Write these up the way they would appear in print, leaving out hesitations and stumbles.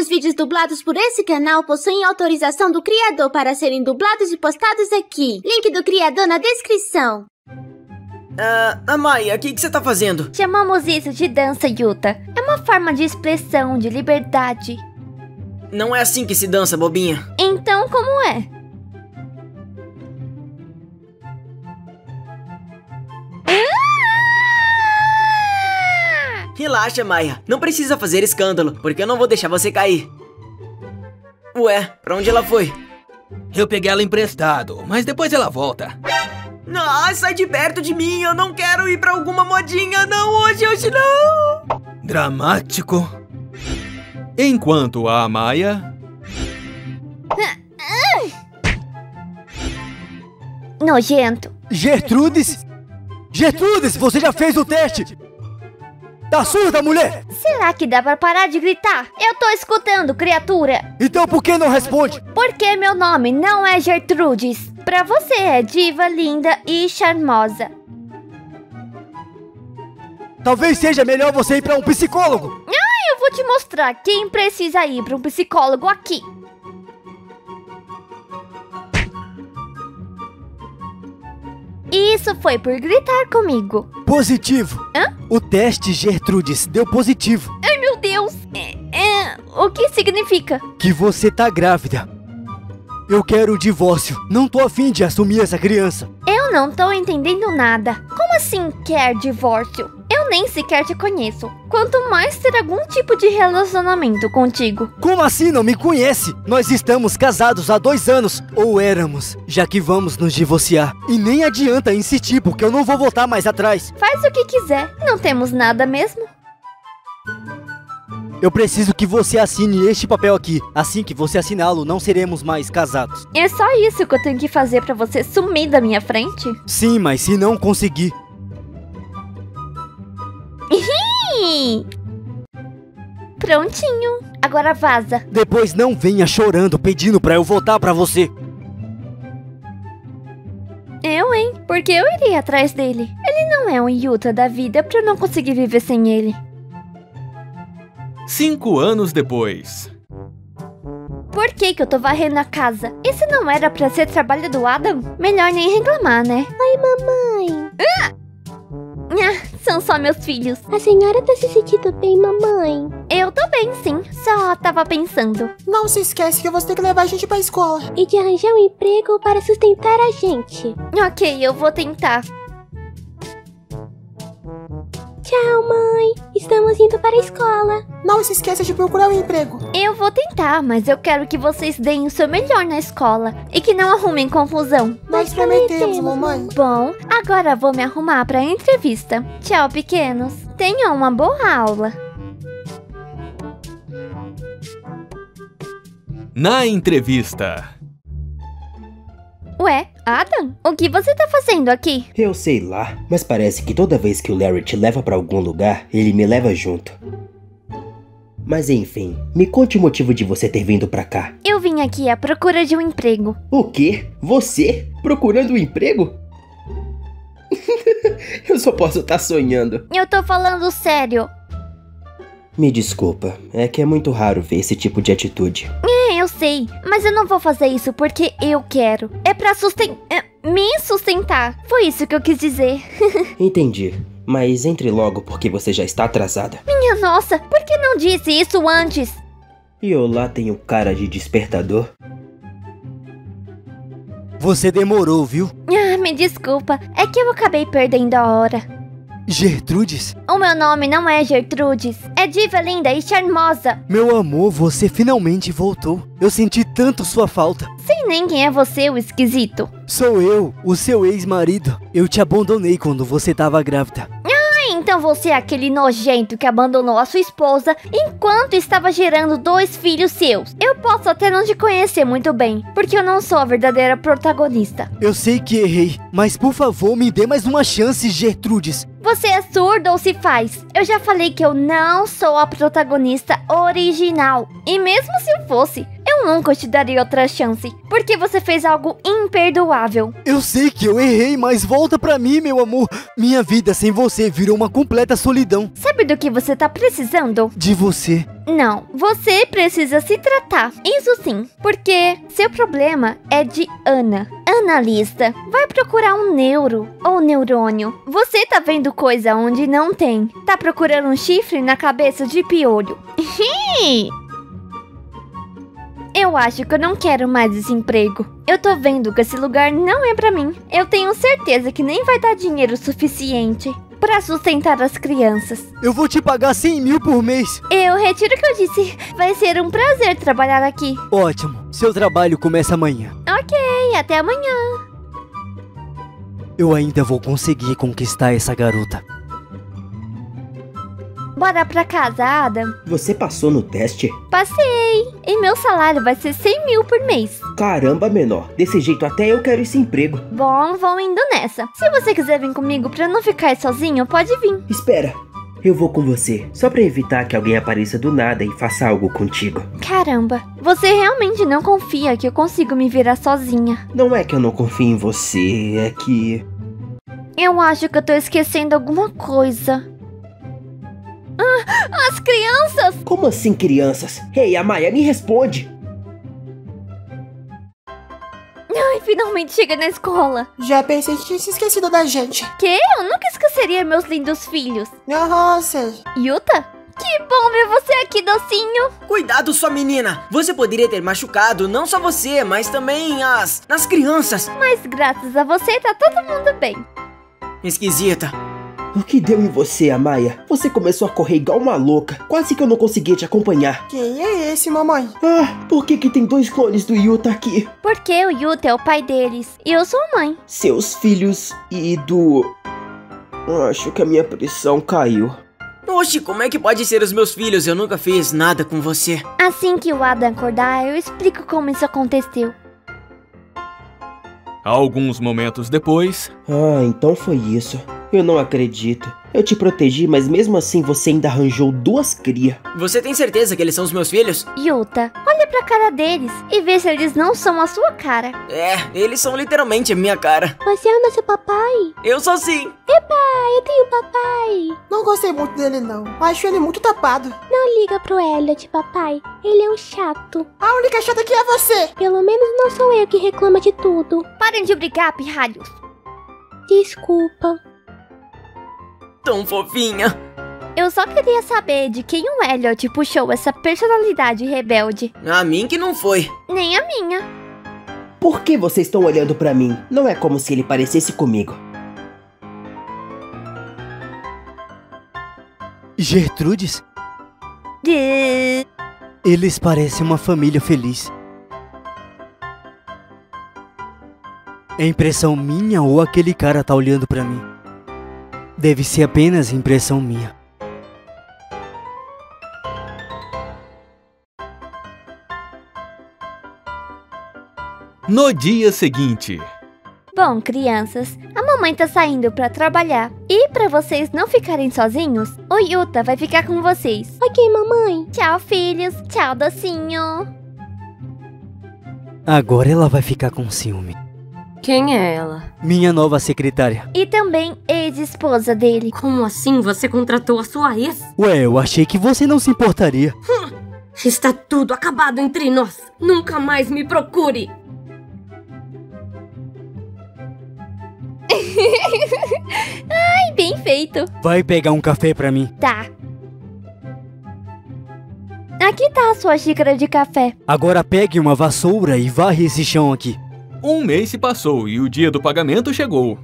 os vídeos dublados por esse canal possuem autorização do criador para serem dublados e postados aqui. Link do criador na descrição. Amaya, o que você tá fazendo? Chamamos isso de dança, Yuta. É uma forma de expressão, de liberdade. Não é assim que se dança, bobinha. Então, como é? Relaxa, Maya. Não precisa fazer escândalo, porque eu não vou deixar você cair. Ué, pra onde ela foi? Eu peguei ela emprestado, mas depois ela volta. Não, sai de perto de mim. Eu não quero ir pra alguma modinha, não. Hoje não. Dramático. Enquanto a Maya... Nojento. Gertrudes? Gertrudes, você já fez o teste. Tá surda, mulher? Será que dá pra parar de gritar? Eu tô escutando, criatura. Então por que não responde? Porque meu nome não é Gertrudes. Pra você é diva, linda e charmosa. Talvez seja melhor você ir pra um psicólogo. Ah, eu vou te mostrar quem precisa ir pra um psicólogo aqui. Isso foi por gritar comigo. Positivo. Hã? O teste, Gertrudes, deu positivo. Ai, meu Deus. O que significa? Que você tá grávida. Eu quero o divórcio. Não tô afim de assumir essa criança. Eu não tô entendendo nada. Como assim quer divórcio? Eu nem sequer te conheço. Quanto mais ter algum tipo de relacionamento contigo. Como assim não me conhece? Nós estamos casados há 2 anos. Ou éramos, já que vamos nos divorciar. E nem adianta insistir, porque eu não vou voltar mais atrás. Faz o que quiser. Não temos nada mesmo. Eu preciso que você assine este papel aqui. Assim que você assiná-lo, não seremos mais casados. É só isso que eu tenho que fazer pra você sumir da minha frente? Sim, mas se não conseguir... Prontinho. Agora vaza. Depois não venha chorando, pedindo pra eu voltar pra você. Eu, hein? Porque eu iria atrás dele. Ele não é um Yuta da vida pra eu não conseguir viver sem ele. 5 anos depois. Por que que eu tô varrendo a casa? Isso não era pra ser trabalho do Adam? Melhor nem reclamar, né? Ai, mamãe. São só meus filhos. A senhora tá se sentindo bem, mamãe? Eu tô bem, sim. Só tava pensando. Não se esquece que você tem que levar a gente pra escola. E de arranjar um emprego para sustentar a gente. Ok, eu vou tentar. Tchau, mãe. Estamos indo para a escola. Não se esqueça de procurar um emprego. Eu vou tentar, mas eu quero que vocês deem o seu melhor na escola. E que não arrumem confusão. Nós prometemos, mamãe. Bom, agora vou me arrumar para a entrevista. Tchau, pequenos. Tenham uma boa aula. Na entrevista. Ué, Adam? O que você tá fazendo aqui? Eu sei lá, mas parece que toda vez que o Larry te leva pra algum lugar, ele me leva junto. Mas enfim, me conte o motivo de você ter vindo pra cá. Eu vim aqui à procura de um emprego. O quê? Você? Procurando um emprego? Eu só posso estar sonhando. Eu tô falando sério. Me desculpa, é que é muito raro ver esse tipo de atitude. Eu sei, mas eu não vou fazer isso porque eu quero. É pra me sustentar. Foi isso que eu quis dizer. Entendi, mas entre logo porque você já está atrasada. Minha nossa, por que não disse isso antes? E eu lá tenho cara de despertador. Você demorou, viu? Me desculpa, é que eu acabei perdendo a hora. Gertrudes? O meu nome não é Gertrudes. É diva, linda e charmosa. Meu amor, você finalmente voltou. Eu senti tanto sua falta. Sei nem quem é você, o esquisito. Sou eu, o seu ex-marido. Eu te abandonei quando você tava grávida. Então você é aquele nojento que abandonou a sua esposa enquanto estava gerando 2 filhos seus. Eu posso até não te conhecer muito bem, porque eu não sou a verdadeira protagonista. Eu sei que errei, mas por favor me dê mais uma chance, Gertrudes. Você é surda ou se faz? Eu já falei que eu não sou a protagonista original. E mesmo se eu fosse, eu nunca te daria outra chance, porque você fez algo imperdoável. Eu sei que eu errei, mas volta pra mim, meu amor. Minha vida sem você virou uma completa solidão. Sabe do que você tá precisando? De você. Não, você precisa se tratar, isso sim, porque seu problema é de Ana. Analista, vai procurar um neuro ou neurônio. Você tá vendo coisa onde não tem. Tá procurando um chifre na cabeça de piolho. Eu acho que eu não quero mais esse emprego. Eu tô vendo que esse lugar não é pra mim. Eu tenho certeza que nem vai dar dinheiro suficiente pra sustentar as crianças. Eu vou te pagar 100 mil por mês. Eu retiro o que eu disse. Vai ser um prazer trabalhar aqui. Ótimo. Seu trabalho começa amanhã. Ok, até amanhã. Eu ainda vou conseguir conquistar essa garota. Bora pra casa, Adam. Você passou no teste? Passei. E meu salário vai ser 100 mil por mês. Caramba, menor. Desse jeito até eu quero esse emprego. Bom, vou indo nessa. Se você quiser vir comigo pra não ficar sozinho, pode vir. Espera. Eu vou com você. Só pra evitar que alguém apareça do nada e faça algo contigo. Caramba. Você realmente não confia que eu consigo me virar sozinha? Não é que eu não confio em você. É que... eu acho que eu tô esquecendo alguma coisa. As crianças! Como assim, crianças? Ei, a Maia, me responde! Ai, finalmente chega na escola! Já pensei que tinha se esquecido da gente. Que? Eu nunca esqueceria meus lindos filhos. Aham, sei. Yuta? Que bom ver você aqui, docinho. Cuidado, sua menina. Você poderia ter machucado não só você, mas também as crianças. Mas graças a você tá todo mundo bem. Esquisita. O que deu em você, Amaya? Você começou a correr igual uma louca. Quase que eu não conseguia te acompanhar. Quem é esse, mamãe? Ah, por que tem dois clones do Yuta aqui? Porque o Yuta é o pai deles. E eu sou a mãe. Seus filhos e do... acho que a minha pressão caiu. Oxi, como é que pode ser os meus filhos? Eu nunca fiz nada com você. Assim que o Adam acordar, eu explico como isso aconteceu. Alguns momentos depois... ah, então foi isso. Eu não acredito. Eu te protegi, mas mesmo assim você ainda arranjou duas crias. Você tem certeza que eles são os meus filhos? Yuta, olha pra cara deles e vê se eles não são a sua cara. É, eles são literalmente a minha cara. Você ama seu papai? Eu sou sim. Eba, eu tenho papai. Não gostei muito dele não, acho ele muito tapado. Não liga pro Elliot, papai, ele é um chato. A única chata aqui é você. Pelo menos não sou eu que reclama de tudo. Parem de brigar, pirralhos. Desculpa. Tão fofinha. Eu só queria saber de quem o Elliot puxou essa personalidade rebelde. A mim que não foi. Nem a minha. Por que vocês estão olhando pra mim? Não é como se ele parecesse comigo. Gertrudes? Eles parecem uma família feliz. É impressão minha ou aquele cara tá olhando pra mim? Deve ser apenas impressão minha. No dia seguinte... bom, crianças, a mamãe tá saindo pra trabalhar. E pra vocês não ficarem sozinhos, o Yuta vai ficar com vocês. Ok, mamãe. Tchau, filhos. Tchau, docinho. Agora ela vai ficar com ciúme. Quem é ela? Minha nova secretária. E também ex-esposa dele. Como assim você contratou a sua ex? Ué, eu achei que você não se importaria. Está tudo acabado entre nós. Nunca mais me procure. Ai, bem feito. Vai pegar um café pra mim. Tá. Aqui tá a sua xícara de café. Agora pegue uma vassoura e varre esse chão aqui. Um mês se passou e o dia do pagamento chegou.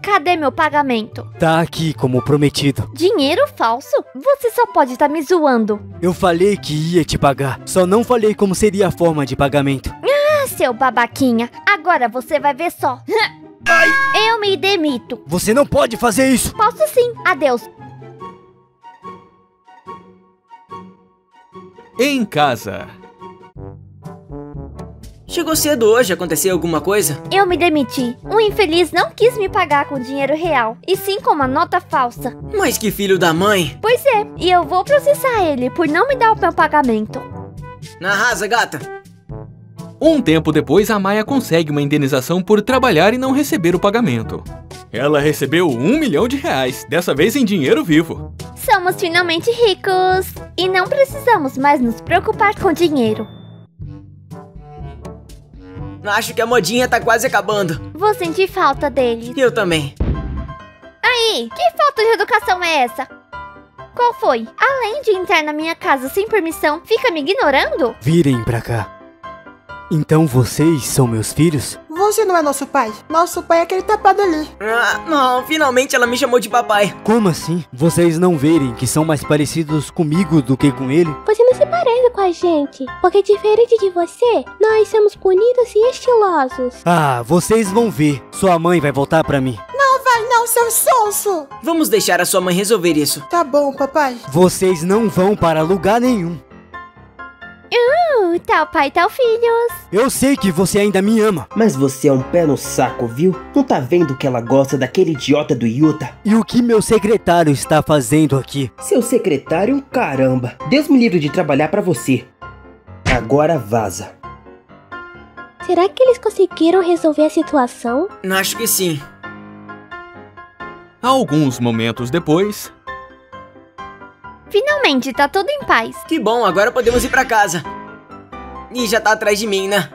Cadê meu pagamento? Tá aqui, como prometido. Dinheiro falso? Você só pode estar me zoando. Eu falei que ia te pagar. Só não falei como seria a forma de pagamento. Ah, seu babaquinha. Agora você vai ver só. Ai. Eu me demito. Você não pode fazer isso. Posso sim. Adeus. Em casa... chegou cedo hoje, aconteceu alguma coisa? Eu me demiti. O infeliz não quis me pagar com dinheiro real, e sim com uma nota falsa. Mas que filho da mãe! Pois é, e eu vou processar ele por não me dar o meu pagamento. Arrasa, gata! Um tempo depois, a Maia consegue uma indenização por trabalhar e não receber o pagamento. Ela recebeu R$1 milhão, dessa vez em dinheiro vivo. Somos finalmente ricos! E não precisamos mais nos preocupar com dinheiro. Acho que a modinha tá quase acabando. Vou sentir falta deles. Eu também. Aí, que falta de educação é essa? Qual foi? Além de entrar na minha casa sem permissão, fica me ignorando? Virem pra cá. Então vocês são meus filhos? Você não é nosso pai. Nosso pai é aquele tapado ali. Ah, não, finalmente ela me chamou de papai. Como assim? Vocês não verem que são mais parecidos comigo do que com ele? Você não se parece com a gente, porque diferente de você, nós somos bonitos e estilosos. Ah, vocês vão ver. Sua mãe vai voltar pra mim. Não vai não, seu sonso. Vamos deixar a sua mãe resolver isso. Tá bom, papai. Vocês não vão para lugar nenhum. Tal pai, tal filhos. Eu sei que você ainda me ama. Mas você é um pé no saco, viu? Não tá vendo que ela gosta daquele idiota do Yuta? E o que meu secretário está fazendo aqui? Seu secretário, caramba. Deus me livre de trabalhar pra você. Agora vaza. Será que eles conseguiram resolver a situação? Acho que sim. Alguns momentos depois... Finalmente, tá tudo em paz. Que bom, agora podemos ir pra casa. E já tá atrás de mim, né?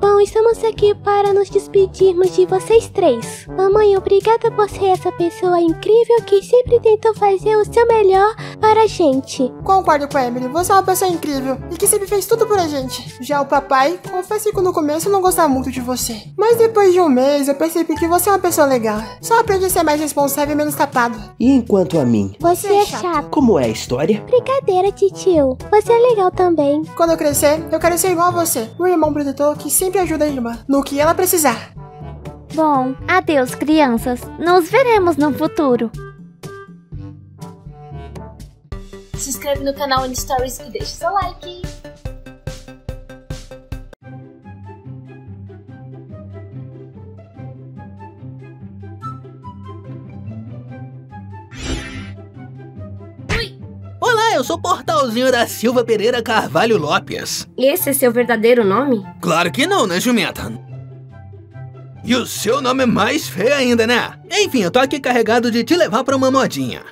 Bom, estamos aqui para nos despedirmos de vocês três. Mamãe, obrigada por ser essa pessoa incrível que sempre tentou fazer o seu melhor para a gente. Concordo com a Emily, você é uma pessoa incrível e que sempre fez tudo por a gente. Já o papai, confesso que no começo eu não gostava muito de você. Mas depois de um mês eu percebi que você é uma pessoa legal. Só aprendi a ser mais responsável e menos tapado. E enquanto a mim? Você é chato. Como é a história? Brincadeira, titio. Você é legal também. Quando eu crescer, eu quero ser igual a você. Um irmão protetor que sempre ajuda a irmã no que ela precisar. Bom, adeus, crianças. Nos veremos no futuro. Se inscreve no canal Ana Stories e deixe seu like. Ui. Olá, eu sou o Portalzinho da Silva Pereira Carvalho Lopes. Esse é seu verdadeiro nome? Claro que não, né, jumenta? E o seu nome é mais feio ainda, né? Enfim, eu tô aqui carregado de te levar pra uma modinha.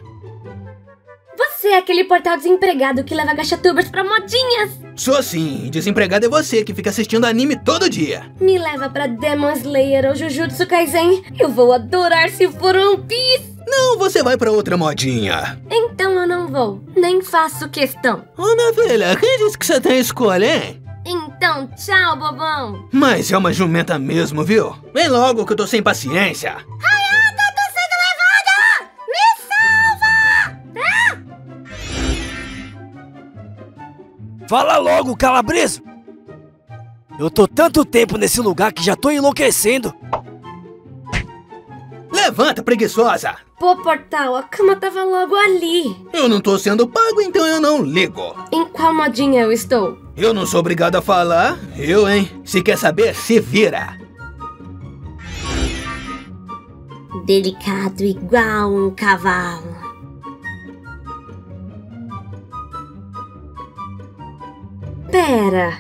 Você é aquele portal desempregado que leva gachatubers pra modinhas. Sou sim, desempregado é você que fica assistindo anime todo dia. Me leva pra Demon Slayer ou Jujutsu Kaisen. Eu vou adorar se for One Piece. Não, você vai pra outra modinha. Então eu não vou, nem faço questão. Ô, novelha, quem disse que você tem escolha, hein? Então tchau, bobão. Mas é uma jumenta mesmo, viu? Vem logo que eu tô sem paciência. Fala logo, calabreso! Eu tô tanto tempo nesse lugar que já tô enlouquecendo! Levanta, preguiçosa! Pô, Portal, a cama tava logo ali! Eu não tô sendo pago, então eu não ligo! Em qual modinha eu estou? Eu não sou obrigado a falar, eu, hein? Se quer saber, se vira! Delicado igual um cavalo. Pera.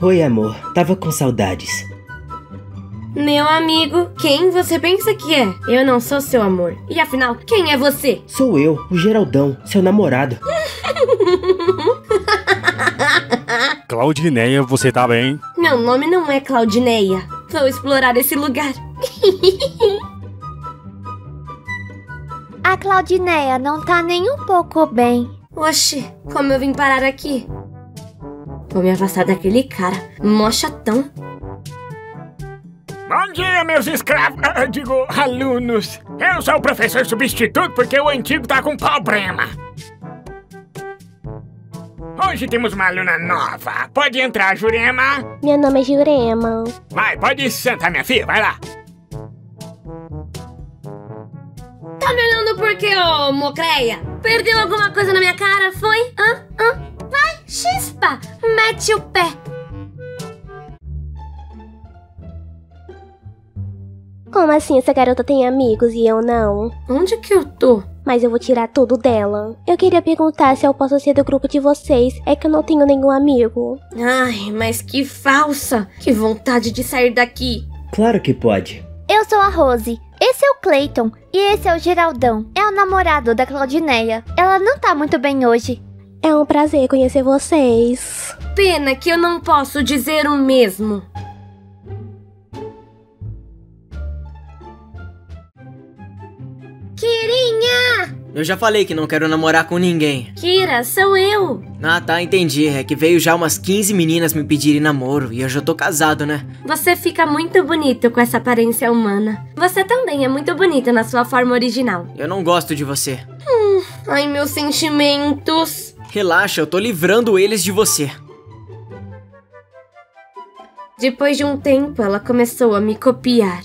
Oi, amor. Tava com saudades. Meu amigo, quem você pensa que é? Eu não sou seu amor. E afinal, quem é você? Sou eu, o Geraldão, seu namorado. Claudineia, você tá bem? Meu nome não é Claudineia. Vou explorar esse lugar. A Claudineia não tá nem um pouco bem. Oxi, como eu vim parar aqui? Vou me afastar daquele cara, mó chatão. Bom dia, meus escravos, digo, alunos. Eu sou o professor substituto porque o antigo tá com problema. Hoje temos uma aluna nova. Pode entrar, Jurema. Meu nome é Jurema. Vai, pode sentar, minha filha, vai lá. Tá me olhando por quê, ô mocreia? Perdeu alguma coisa na minha cara, foi? Hã? Vai, chispa! Mete o pé! Como assim essa garota tem amigos e eu não? Onde que eu tô? mas eu vou tirar tudo dela. Eu queria perguntar se eu posso ser do grupo de vocês, é que eu não tenho nenhum amigo. Ai, mas que falsa! Que vontade de sair daqui! Claro que pode. Eu sou a Rose, esse é o Clayton e esse é o Geraldão. É o namorado da Claudineia. Ela não tá muito bem hoje. É um prazer conhecer vocês. Pena que eu não posso dizer o mesmo. Kirinha! Eu já falei que não quero namorar com ninguém. Kira, sou eu. Ah, tá, entendi. É que veio já umas 15 meninas me pedirem namoro e eu já tô casado, né? Você fica muito bonito com essa aparência humana. Você também é muito bonita na sua forma original. Eu não gosto de você. Ai, meus sentimentos. Relaxa, eu tô livrando eles de você. Depois de um tempo, ela começou a me copiar.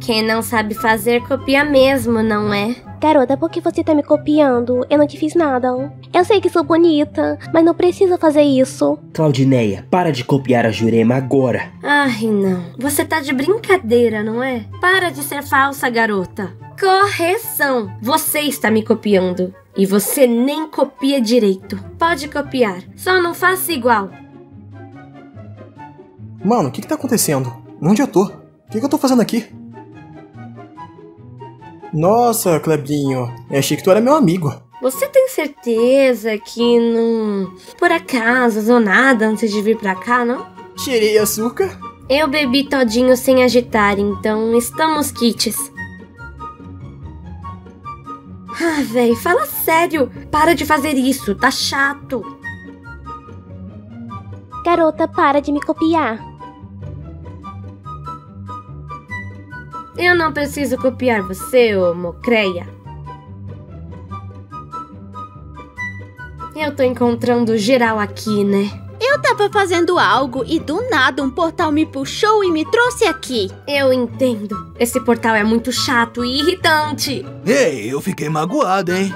Quem não sabe fazer, copia mesmo, não é? Garota, por que você tá me copiando? Eu não te fiz nada. Eu sei que sou bonita, mas não precisa fazer isso. Claudineia, para de copiar a Jurema agora. Ai, não. Você tá de brincadeira, não é? Para de ser falsa, garota. Correção! Você está me copiando. E você nem copia direito. Pode copiar, só não faça igual. Mano, o que tá acontecendo? Onde eu tô? O que eu tô fazendo aqui? Nossa, Clebinho, eu achei que tu era meu amigo. Você tem certeza que não... por acaso usou nada antes de vir pra cá, não? Tirei açúcar? Eu bebi todinho sem agitar, então estamos quites. Ah, véi, fala sério. Para de fazer isso, tá chato. Garota, para de me copiar. Eu não preciso copiar você, ô mocreia. Eu tô encontrando geral aqui, né? Eu tava fazendo algo e do nada um portal me puxou e me trouxe aqui. Eu entendo. Esse portal é muito chato e irritante. Ei, eu fiquei magoado, hein?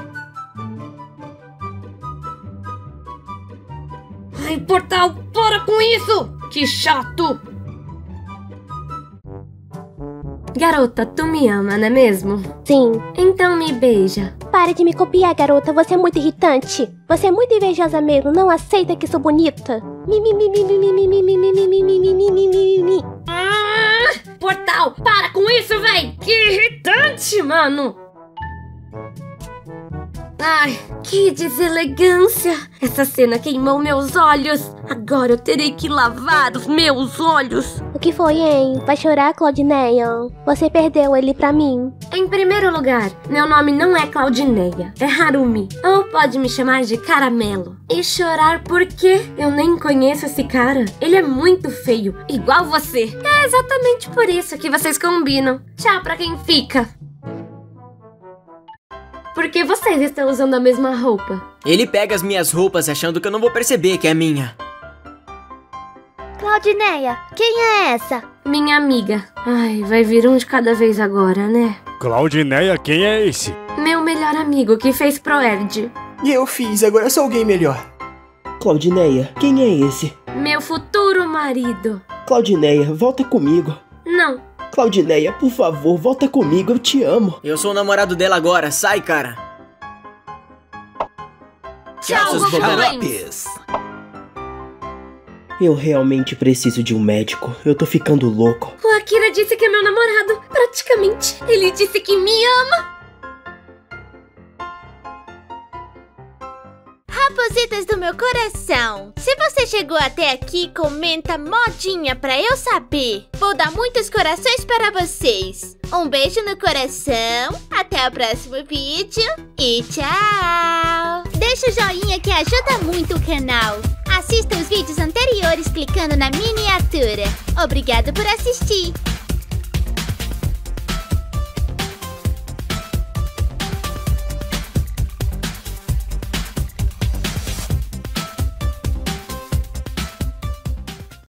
Ai, portal, para com isso! Que chato! Garota, tu me ama, não é mesmo? Sim. Então me beija. Para de me copiar, garota. Você é muito irritante. Você é muito invejosa mesmo. Não aceita que sou bonita. Portal, para com isso, véi! Que irritante, mano! Ai, que deselegância! Essa cena queimou meus olhos. Agora eu terei que lavar os meus olhos. O que foi, hein? Vai chorar, Claudineia? Você perdeu ele pra mim. Em primeiro lugar, meu nome não é Claudineia, é Harumi. Ou pode me chamar de Caramelo. E chorar por quê? Eu nem conheço esse cara. Ele é muito feio, igual você. É exatamente por isso que vocês combinam. Tchau pra quem fica. Por que vocês estão usando a mesma roupa? Ele pega as minhas roupas achando que eu não vou perceber que é minha. Claudineia, quem é essa? Minha amiga. Ai, vai vir um de cada vez agora, né? Claudineia, quem é esse? Meu melhor amigo que fez Proerd. E eu fiz, agora eu sou alguém melhor. Claudineia, quem é esse? Meu futuro marido. Claudineia, volta comigo. Não. Claudineia, por favor, volta comigo, eu te amo. Eu sou o namorado dela agora, sai, cara. Tchau, Goblins. Eu realmente preciso de um médico, eu tô ficando louco. O Akira disse que é meu namorado, praticamente. Ele disse que me ama. Rapositas do meu coração, se você chegou até aqui, comenta modinha pra eu saber. Vou dar muitos corações para vocês. Um beijo no coração, até o próximo vídeo e tchau. Deixa o joinha que ajuda muito o canal. Assista os vídeos anteriores clicando na miniatura. Obrigado por assistir.